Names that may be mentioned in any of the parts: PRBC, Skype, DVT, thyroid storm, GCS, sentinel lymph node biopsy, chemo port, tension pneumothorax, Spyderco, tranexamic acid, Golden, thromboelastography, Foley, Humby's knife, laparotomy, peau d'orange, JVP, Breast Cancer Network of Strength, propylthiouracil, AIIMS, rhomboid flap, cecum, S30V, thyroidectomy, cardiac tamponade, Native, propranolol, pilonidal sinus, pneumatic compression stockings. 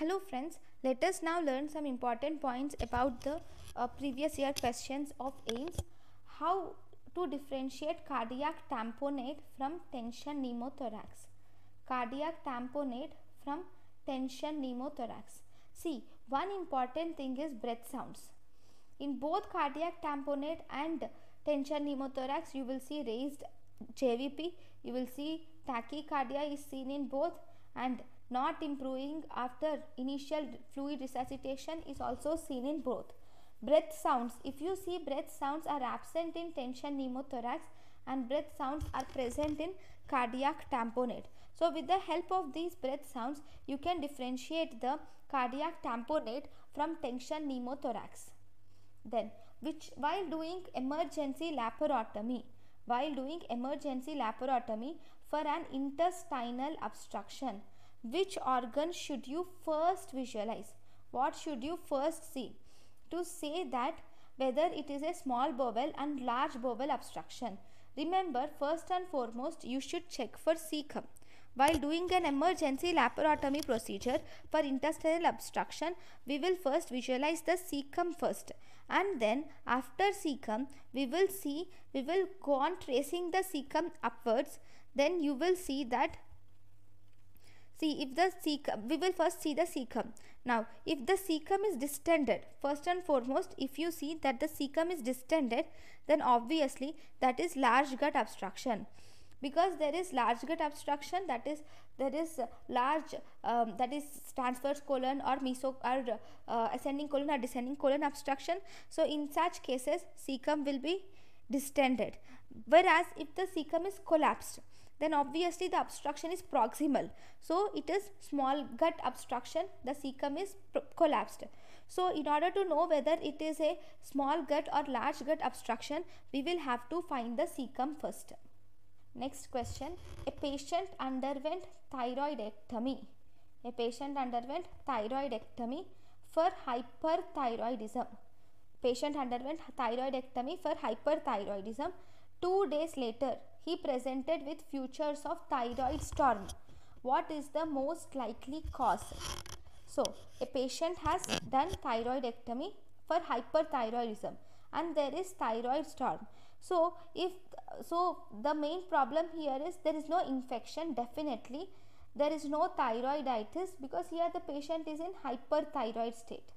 Hello friends, let us now learn some important points about the previous year questions of AIIMS. How to differentiate cardiac tamponade from tension pneumothorax. Cardiac tamponade from tension pneumothorax. See, one important thing is breath sounds. In both cardiac tamponade and tension pneumothorax, you will see raised JVP, you will see tachycardia is seen in both, and not improving after initial fluid resuscitation is also seen in both. Breath sounds, if you see, breath sounds are absent in tension pneumothorax and breath sounds are present in cardiac tamponade. So with the help of these breath sounds, you can differentiate the cardiac tamponade from tension pneumothorax. Then, while doing emergency laparotomy for an intestinal obstruction, which organ should you first visualize? What should you first see to say that whether it is a small bowel and large bowel obstruction? Remember, first and foremost, you should check for cecum. While doing an emergency laparotomy procedure for intestinal obstruction, we will first visualize the cecum first, and then after cecum, we will go on tracing the cecum upwards. Then you will see that. We will first see the cecum. Now, if the cecum is distended, first and foremost, if you see that the cecum is distended, then obviously that is large gut obstruction. Because there is large gut obstruction, that is, there is large, that is transverse colon or ascending colon or descending colon obstruction. So in such cases, cecum will be distended. Whereas if the cecum is collapsed, then obviously the obstruction is proximal. So it is small gut obstruction, the cecum is collapsed. So in order to know whether it is a small gut or large gut obstruction, we will have to find the cecum first. Next question, a patient underwent thyroidectomy. A patient underwent thyroidectomy for hyperthyroidism. Patient underwent thyroidectomy for hyperthyroidism. 2 days later, he presented with features of thyroid storm. What is the most likely cause? So, a patient has done thyroidectomy for hyperthyroidism and there is thyroid storm. So the main problem here is there is no infection, definitely. There is no thyroiditis because here the patient is in hyperthyroid state.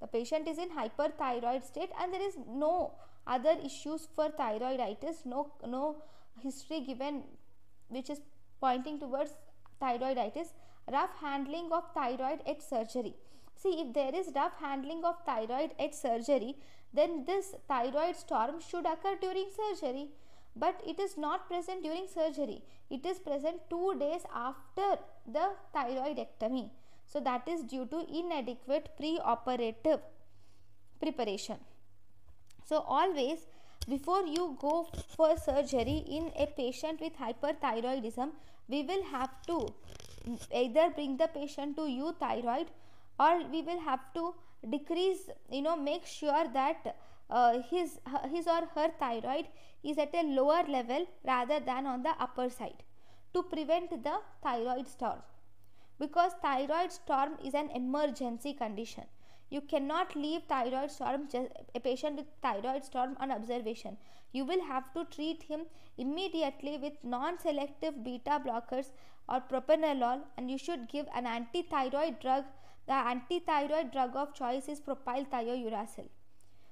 The patient is in hyperthyroid state and there is no other issues for thyroiditis, no history given which is pointing towards thyroiditis. Rough handling of thyroid at surgery. See, if there is rough handling of thyroid at surgery, then this thyroid storm should occur during surgery, but it is not present during surgery. It is present 2 days after the thyroidectomy. So that is due to inadequate preoperative preparation. So always, before you go for surgery in a patient with hyperthyroidism, we will have to either bring the patient to euthyroid or we will have to decrease, make sure that his or her thyroid is at a lower level rather than on the upper side to prevent the thyroid storm. Because thyroid storm is an emergency condition. You cannot leave thyroid storm, a patient with thyroid storm, on observation. You will have to treat him immediately with non-selective beta blockers or propranolol, and you should give an antithyroid drug. The antithyroid drug of choice is propylthiouracil.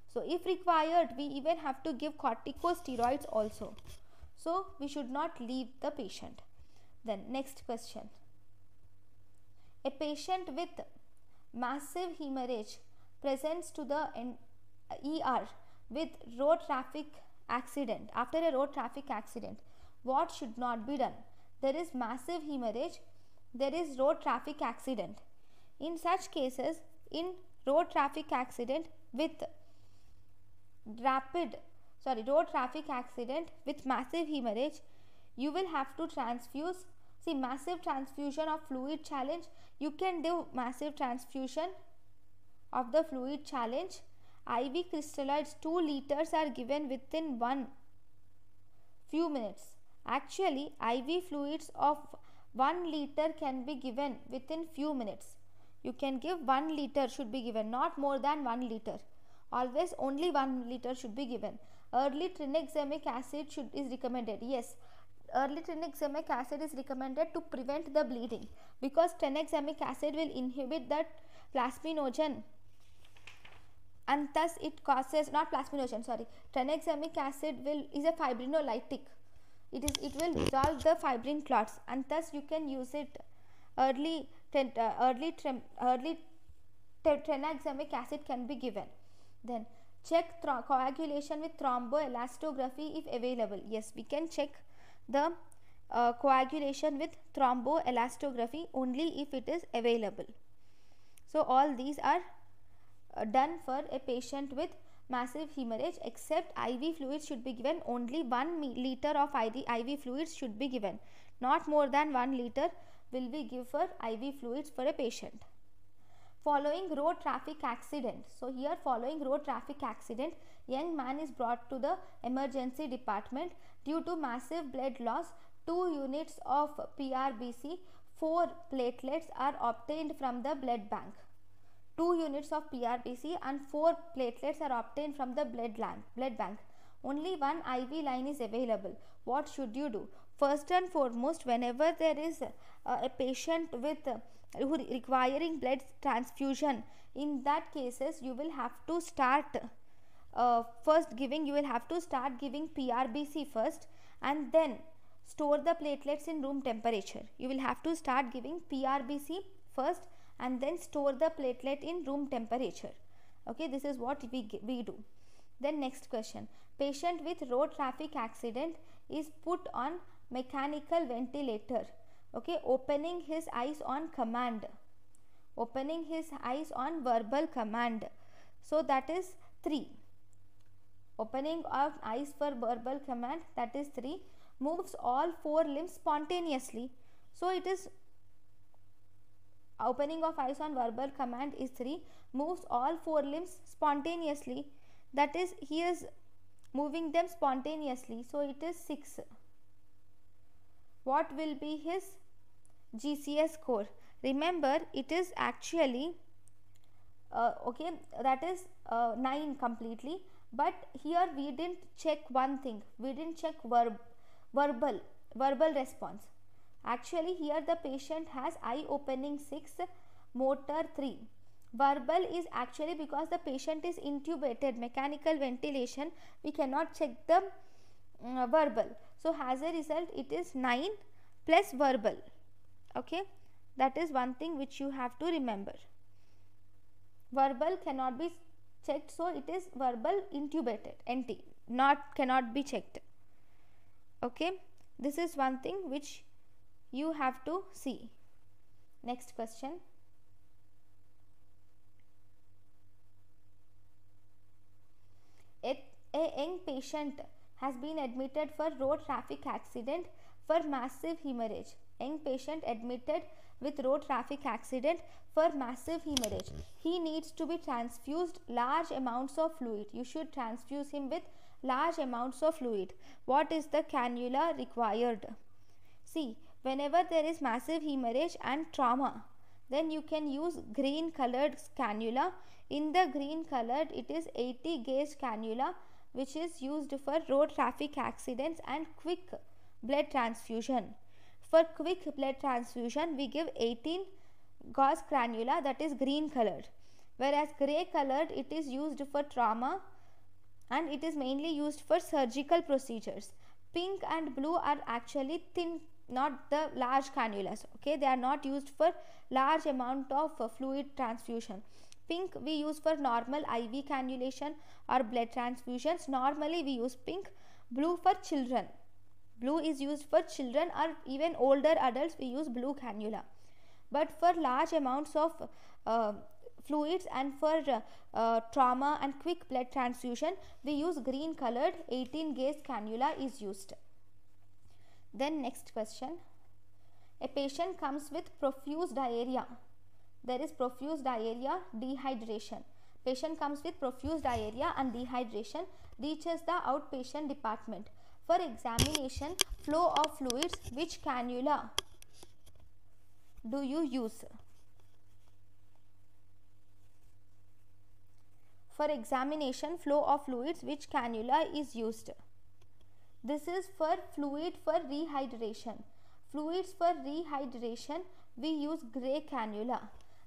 So if required, we even have to give corticosteroids also. So we should not leave the patient. Then next question. A patient with massive hemorrhage presents to the ER with road traffic accident. After a road traffic accident, what should not be done? There is massive hemorrhage, there is road traffic accident. In such cases, in road traffic accident with massive hemorrhage, you will have to transfuse. See, massive transfusion of fluid challenge. You can do massive transfusion of the fluid challenge. IV crystalloids 2 liters are given within few minutes. Actually, IV fluids of 1 liter can be given within few minutes. You can give 1 liter should be given, not more than 1 liter. Always only 1 liter should be given. Early tranexamic acid is recommended. Yes, early tranexamic acid is recommended to prevent the bleeding, because tranexamic acid will inhibit that plasminogen, and thus it causes, not plasminogen, sorry, tranexamic acid is a fibrinolytic. It will dissolve the fibrin clots, and thus you can use it. Early tranexamic acid can be given. Then check coagulation with thromboelastography if available. Yes, we can check the coagulation with thromboelastography only if it is available. So all these are done for a patient with massive hemorrhage, except IV fluids should be given. Only 1 liter of IV fluids should be given. Not more than 1 liter will be given for IV fluids for a patient. Following road traffic accident. So here, following road traffic accident, young man is brought to the emergency department due to massive blood loss. 2 units of PRBC, 4 platelets are obtained from the blood bank. 2 units of PRBC and 4 platelets are obtained from the blood bank. Only 1 IV line is available. What should you do? First and foremost, whenever there is a patient with who requiring blood transfusion, in that cases you will have to start giving PRBC first, and then store the platelets in room temperature. You will have to start giving PRBC first and then store the platelet in room temperature. Okay, this is what we do. Then next question. Patient with road traffic accident is put on mechanical ventilator, okay, opening his eyes on command, opening his eyes on verbal command. So that is 3. Opening of eyes for verbal command, that is 3. Moves all 4 limbs spontaneously. So it is opening of eyes on verbal command is 3. Moves all 4 limbs spontaneously. That is, he is moving them spontaneously. So it is 6. What will be his GCS score? Remember, it is actually that is 9 completely. But here we didn't check one thing. We didn't check verbal response. Actually, here the patient has eye opening 6, motor 3. Verbal is actually because the patient is intubated, mechanical ventilation. We cannot check the verbal. So as a result, it is 9 plus verbal. Okay, that is one thing which you have to remember. Verbal cannot be checked, so it is verbal intubated, NT, cannot be checked. Okay, this is one thing which you have to see. Next question. A young patient has been admitted for road traffic accident for massive hemorrhage. Young patient admitted with road traffic accident for massive hemorrhage. He needs to be transfused large amounts of fluid. You should transfuse him with large amounts of fluid. What is the cannula required? See, whenever there is massive hemorrhage and trauma, then you can use green colored cannula. In the green colored, it is 80 gauge cannula, which is used for road traffic accidents and quick blood transfusion. For quick blood transfusion, we give 18 gauge cannula, that is green colored. Whereas grey colored, it is used for trauma and it is mainly used for surgical procedures. Pink and blue are actually thin, not the large cannulas. Okay, they are not used for large amount of fluid transfusion. Pink we use for normal IV cannulation or blood transfusions. Normally we use pink. Blue for children. Blue is used for children or even older adults. We use blue cannula. But for large amounts of fluids and for trauma and quick blood transfusion, we use green colored 18 gauge cannula is used. Then next question. A patient comes with profuse diarrhea. There is profuse diarrhea, dehydration. Patient comes with profuse diarrhea and dehydration, reaches the outpatient department. For examination, flow of fluids, which cannula do you use? For examination, flow of fluids, which cannula is used? This is for fluid for rehydration. Fluids for rehydration, we use grey cannula.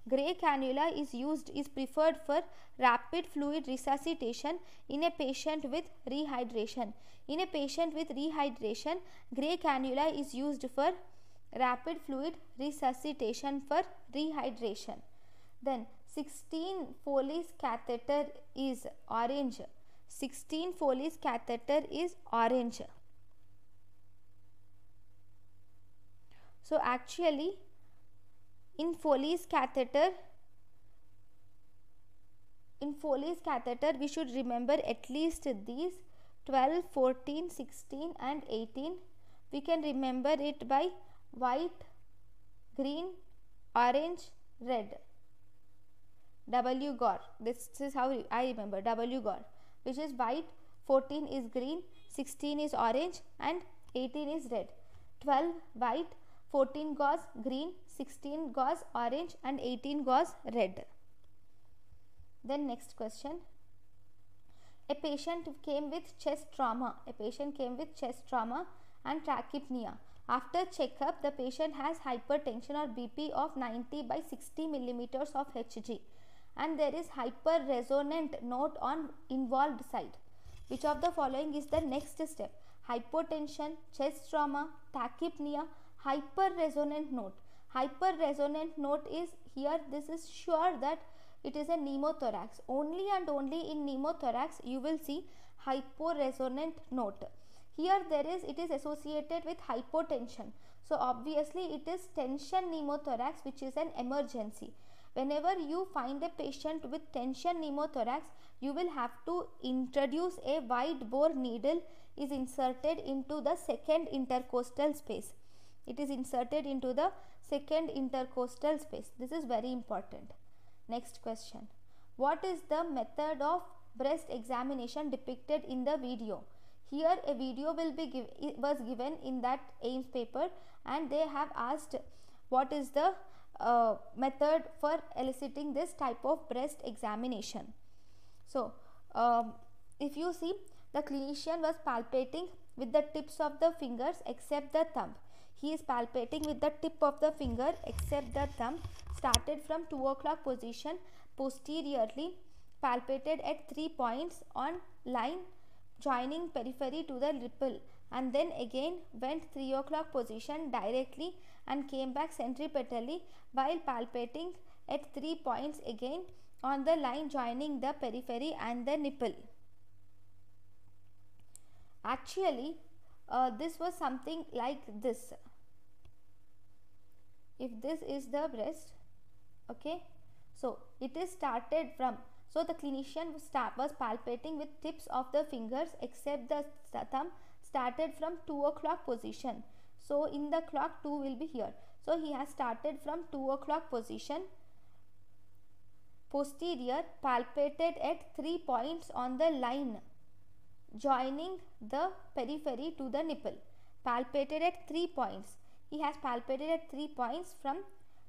Grey cannula is preferred for rapid fluid resuscitation in a patient with rehydration. In a patient with rehydration, grey cannula is used for rapid fluid resuscitation for rehydration. Then 16 Foley's catheter is orange. 16 Foley's catheter is orange. So actually in Foley's catheter we should remember at least these 12, 14, 16 and 18. We can remember it by white, green, orange, red. W Gore, this is how I remember. W Gore, which is white, 14 is green, 16 is orange and 18 is red. 12 white, 14 gauze green, 16 gauze orange and 18 gauze red. Then next question. A patient came with chest trauma. A patient came with chest trauma and tachypnea. After checkup, the patient has hypertension or BP of 90 by 60 millimeters of Hg and there is hyperresonant note on involved side. Which of the following is the next step? Hypotension, chest trauma, tachypnea, hyperresonant note. Hyperresonant note is here, this is sure that it is a pneumothorax. Only and only in pneumothorax you will see hyporesonant note. Here it is associated with hypotension. So obviously it is tension pneumothorax, which is an emergency. Whenever you find a patient with tension pneumothorax, you will have to introduce a wide bore needle is inserted into the second intercostal space. It is inserted into the second intercostal space. This is very important. Next question. What is the method of breast examination depicted in the video? Here a video was given in that AIIMS paper and they have asked what is the method for eliciting this type of breast examination. So if you see, the clinician was palpating with the tips of the fingers except the thumb. He is palpating with the tip of the finger except the thumb, started from 2 o'clock position, posteriorly palpated at 3 points on line joining periphery to the nipple, and then again went 3 o'clock position directly and came back centripetally while palpating at 3 points again on the line joining the periphery and the nipple. Actually this was something like this. If this is the breast, okay, so it is started from, so the clinician was palpating with tips of the fingers except the thumb, started from 2 o'clock position. So in the clock 2 will be here. So he has started from 2 o'clock position, posterior, palpated at 3 points on the line joining the periphery to the nipple. Palpated at 3 points. He has palpated at 3 points from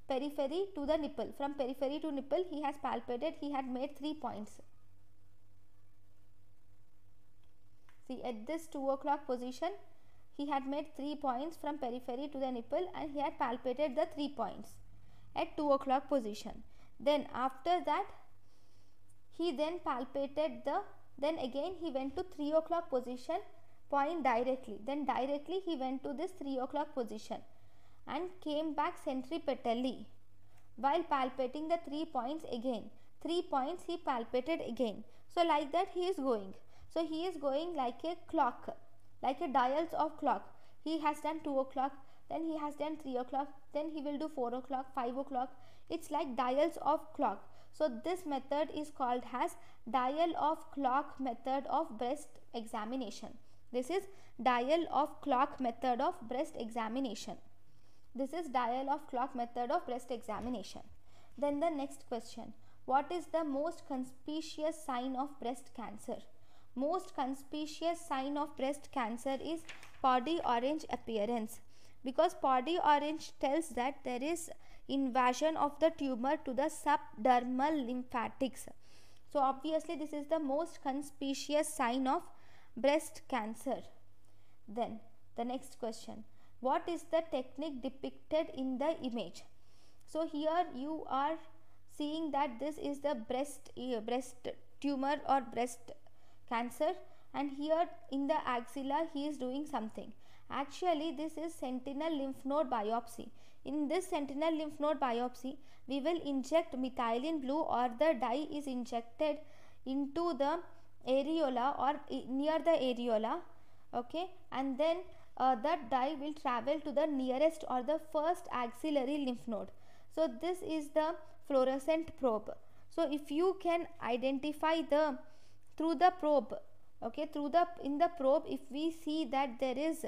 periphery to the nipple. From periphery to nipple he has palpated, he had made 3 points. See, at this 2 o'clock position he had made 3 points from periphery to the nipple and he had palpated the 3 points at 2 o'clock position. Then after that he then palpated the, then again he went to 3 o'clock position, point directly, then directly he went to this 3 o'clock position and came back centripetally while palpating the 3 points again. 3 points he palpated again. So like that he is going. So he is going like a clock, like a dials of clock. He has done 2 o'clock, then he has done 3 o'clock, then he will do 4 o'clock, 5 o'clock. It's like dials of clock. So this method is called as dial of clock method of breast examination. This is dial of clock method of breast examination. This is dial of clock method of breast examination. Then the next question. What is the most conspicuous sign of breast cancer? Most conspicuous sign of breast cancer is peau d'orange appearance, because peau d'orange tells that there is invasion of the tumor to the subdermal lymphatics. So obviously this is the most conspicuous sign of breast cancer. Then the next question, what is the technique depicted in the image? So here you are seeing that this is the breast tumor or breast cancer, and here in the axilla he is doing something. Actually this is sentinel lymph node biopsy. In this sentinel lymph node biopsy we will inject methylene blue or the dye is injected into the areola or near the areola, okay, and then that dye will travel to the nearest or the first axillary lymph node. So this is the fluorescent probe. So if you can identify the through the probe, okay, through the in the probe if we see that there is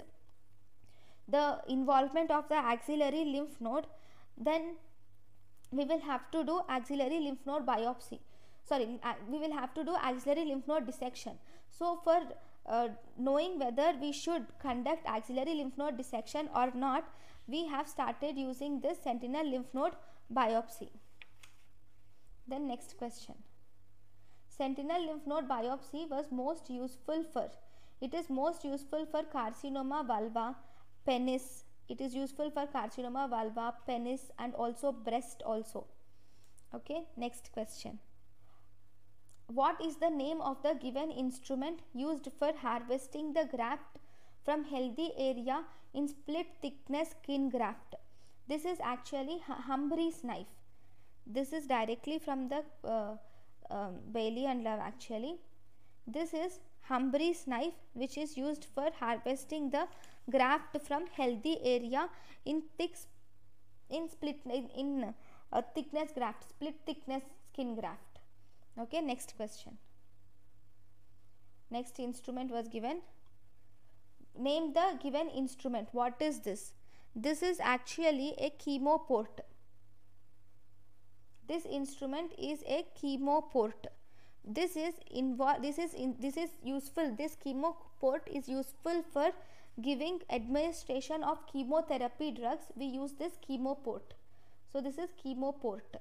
the involvement of the axillary lymph node, then we will have to do axillary lymph node biopsy. Sorry, we will have to do axillary lymph node dissection. So for knowing whether we should conduct axillary lymph node dissection or not, we have started using this sentinel lymph node biopsy. Then next question, sentinel lymph node biopsy was most useful for, it is most useful for carcinoma vulva, penis. It is useful for carcinoma vulva, penis, and also breast also. Okay, next question, what is the name of the given instrument used for harvesting the graft from healthy area in split thickness skin graft? This is actually Humby's knife. This is directly from the Bailey and Love actually. This is Humby's knife which is used for harvesting the graft from healthy area in thickness graft, split thickness skin graft. Okay, next question, next instrument was given, name the given instrument. What is this? This is actually a chemo port. This instrument is a chemo port. This is useful, this chemo port is useful for giving administration of chemotherapy drugs. We use this chemo port. So this is chemo port.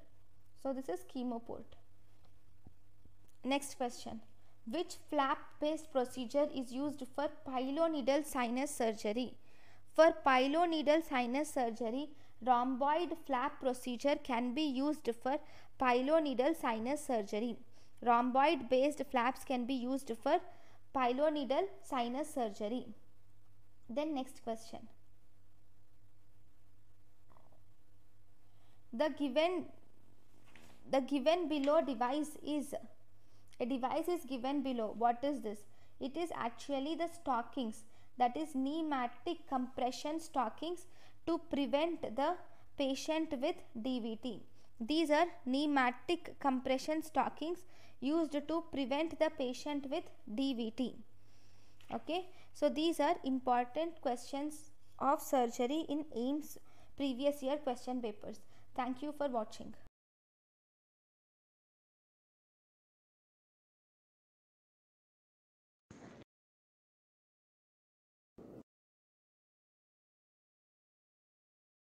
Next question, which flap based procedure is used for pilonidal sinus surgery? For pilonidal sinus surgery, rhomboid flap procedure can be used for pilonidal sinus surgery. Rhomboid based flaps can be used for pilonidal sinus surgery. Then next question, the given below device is, a device is given below. What is this? It is actually the stockings, that is pneumatic compression stockings to prevent the patient with DVT. These are pneumatic compression stockings used to prevent the patient with DVT. Okay, so these are important questions of surgery in AIIMS previous year question papers. Thank you for watching.